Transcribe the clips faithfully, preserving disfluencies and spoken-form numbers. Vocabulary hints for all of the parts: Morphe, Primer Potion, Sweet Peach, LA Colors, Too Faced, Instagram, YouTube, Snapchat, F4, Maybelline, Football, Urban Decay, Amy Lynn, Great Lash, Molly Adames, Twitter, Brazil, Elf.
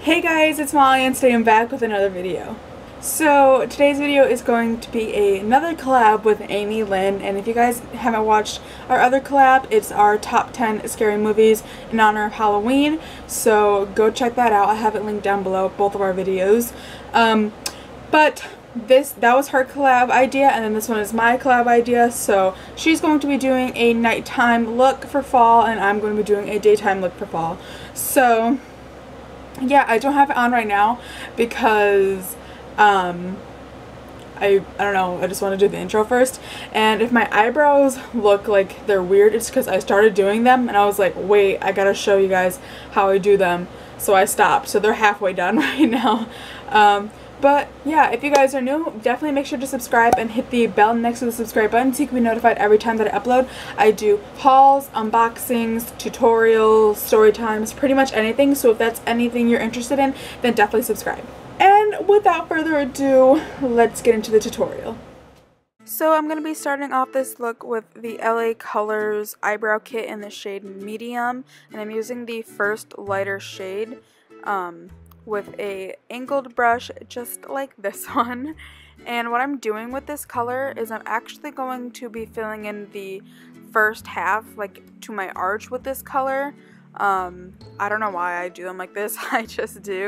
Hey guys, it's Molly and today I'm back with another video. So today's video is going to be a, another collab with Amy Lynn, and if you guys haven't watched our other collab, it's our top ten scary movies in honor of Halloween, so go check that out. I have it linked down below, both of our videos. Um, but this that was her collab idea, and then this one is my collab idea. So she's going to be doing a nighttime look for fall, and I'm going to be doing a daytime look for fall. So yeah, I don't have it on right now because um I, I don't know, I just want to do the intro first. And if my eyebrows look like they're weird, it's because I started doing them and I was like, wait, I gotta show you guys how I do them, so I stopped. So they're halfway done right now. um But yeah, if you guys are new, definitely make sure to subscribe and hit the bell next to the subscribe button so you can be notified every time that I upload. I do hauls, unboxings, tutorials, story times, pretty much anything. So if that's anything you're interested in, then definitely subscribe. And without further ado, let's get into the tutorial. So I'm going to be starting off this look with the L A Colors eyebrow kit in the shade Medium. And I'm using the first lighter shade. Um... with a angled brush just like this one. And what I'm doing with this color is I'm actually going to be filling in the first half, like to my arch, with this color. um, I don't know why I do them like this, I just do.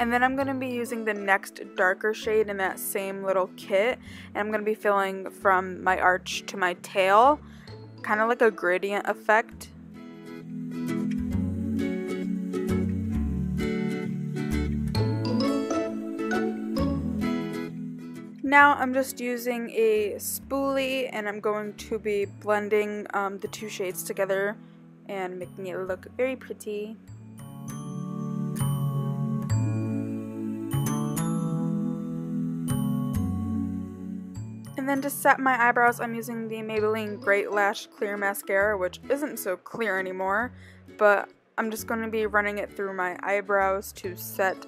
And then I'm going to be using the next darker shade in that same little kit, and I'm going to be filling from my arch to my tail, kind of like a gradient effect. Now I'm just using a spoolie and I'm going to be blending um, the two shades together and making it look very pretty. And then to set my eyebrows, I'm using the Maybelline Great Lash Clear Mascara, which isn't so clear anymore, but I'm just going to be running it through my eyebrows to set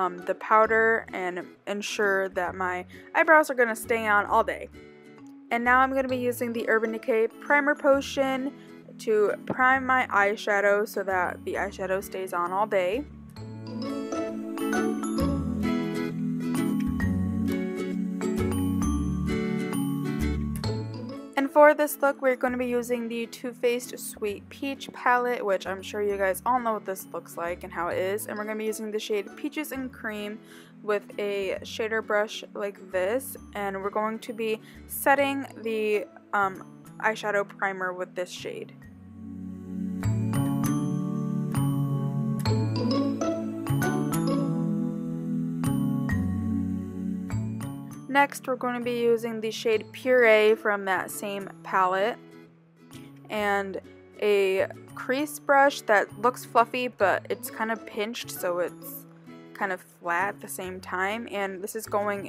Um, the powder and ensure that my eyebrows are going to stay on all day. And now I'm going to be using the Urban Decay Primer Potion to prime my eyeshadow so that the eyeshadow stays on all day. And for this look, we're going to be using the Too Faced Sweet Peach palette, which I'm sure you guys all know what this looks like and how it is. And we're going to be using the shade Peaches and Cream with a shader brush like this. And we're going to be setting the um, eyeshadow primer with this shade. Next, we're going to be using the shade Puree from that same palette and a crease brush that looks fluffy, but it's kind of pinched, so it's kind of flat at the same time. And this is going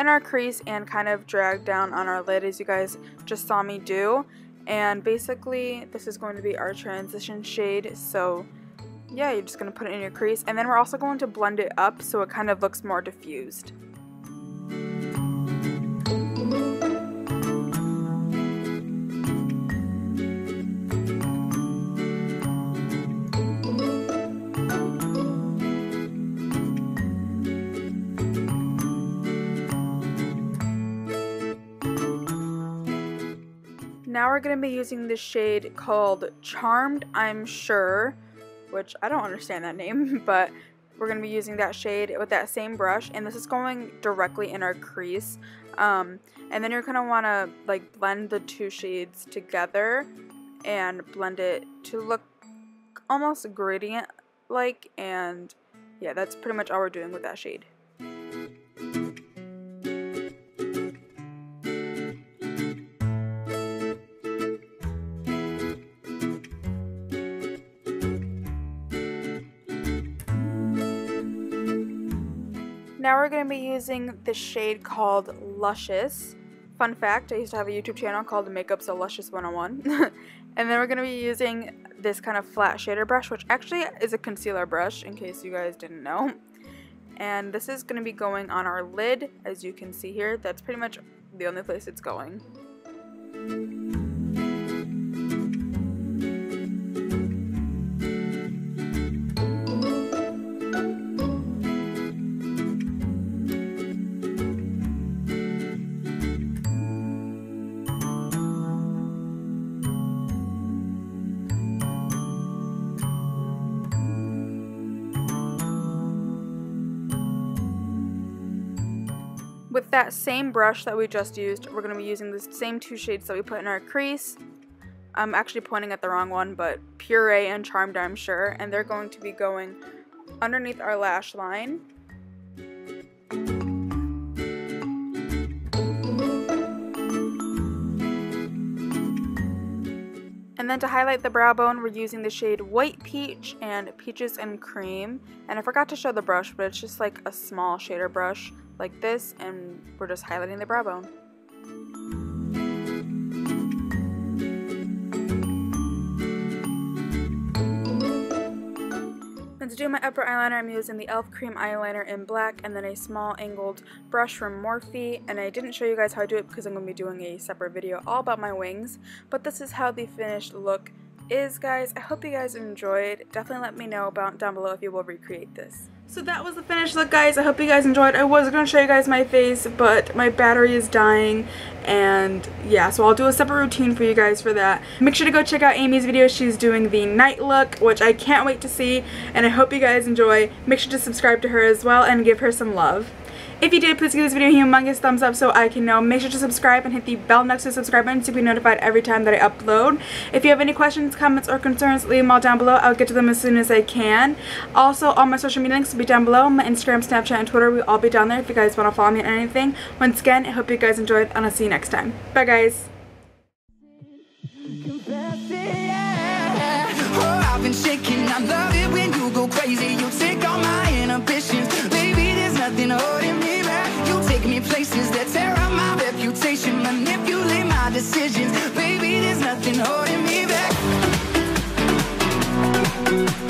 in our crease and kind of dragged down on our lid, as you guys just saw me do. And basically, this is going to be our transition shade, so yeah, you're just going to put it in your crease. And then we're also going to blend it up so it kind of looks more diffused. Now we're going to be using this shade called Charmed, I'm sure, which I don't understand that name, but we're going to be using that shade with that same brush, and this is going directly in our crease. Um, and then you're going to want to like blend the two shades together and blend it to look almost gradient-like, and yeah, that's pretty much all we're doing with that shade. Now we're going to be using the shade called Luscious. Fun fact, I used to have a YouTube channel called Makeup's a Luscious one oh one. And then we're going to be using this kind of flat shader brush, which actually is a concealer brush, in case you guys didn't know. And this is going to be going on our lid, as you can see here. That's pretty much the only place it's going. With that same brush that we just used, we're going to be using the same two shades that we put in our crease. I'm actually pointing at the wrong one, but Puree and Charmed, I'm sure, and they're going to be going underneath our lash line. And then to highlight the brow bone, we're using the shade White Peach and Peaches and Cream. And I forgot to show the brush, but it's just like a small shader brush like this, and we're just highlighting the brow bone. And to do my upper eyeliner, I'm using the Elf Cream Eyeliner in black, and then a small angled brush from Morphe. And I didn't show you guys how to do it because I'm going to be doing a separate video all about my wings. But this is how the finished look is, guys. I hope you guys enjoyed. Definitely let me know about down below if you will recreate this. So that was the finished look, guys. I hope you guys enjoyed. I was going to show you guys my face, but my battery is dying, and yeah, so I'll do a separate routine for you guys for that. Make sure to go check out Amy's video. She's doing the night look, which I can't wait to see, and I hope you guys enjoy. Make sure to subscribe to her as well and give her some love. If you did, please give this video a humongous thumbs up so I can know. Make sure to subscribe and hit the bell next to the subscribe button to be notified every time that I upload. If you have any questions, comments, or concerns, leave them all down below. I'll get to them as soon as I can. Also, all my social media links will be down below. My Instagram, Snapchat, and Twitter will all be down there if you guys want to follow me on anything. Once again, I hope you guys enjoyed, and I'll see you next time. Bye, guys. Places that tear up my reputation, manipulate my decisions. Baby, there's nothing holding me back.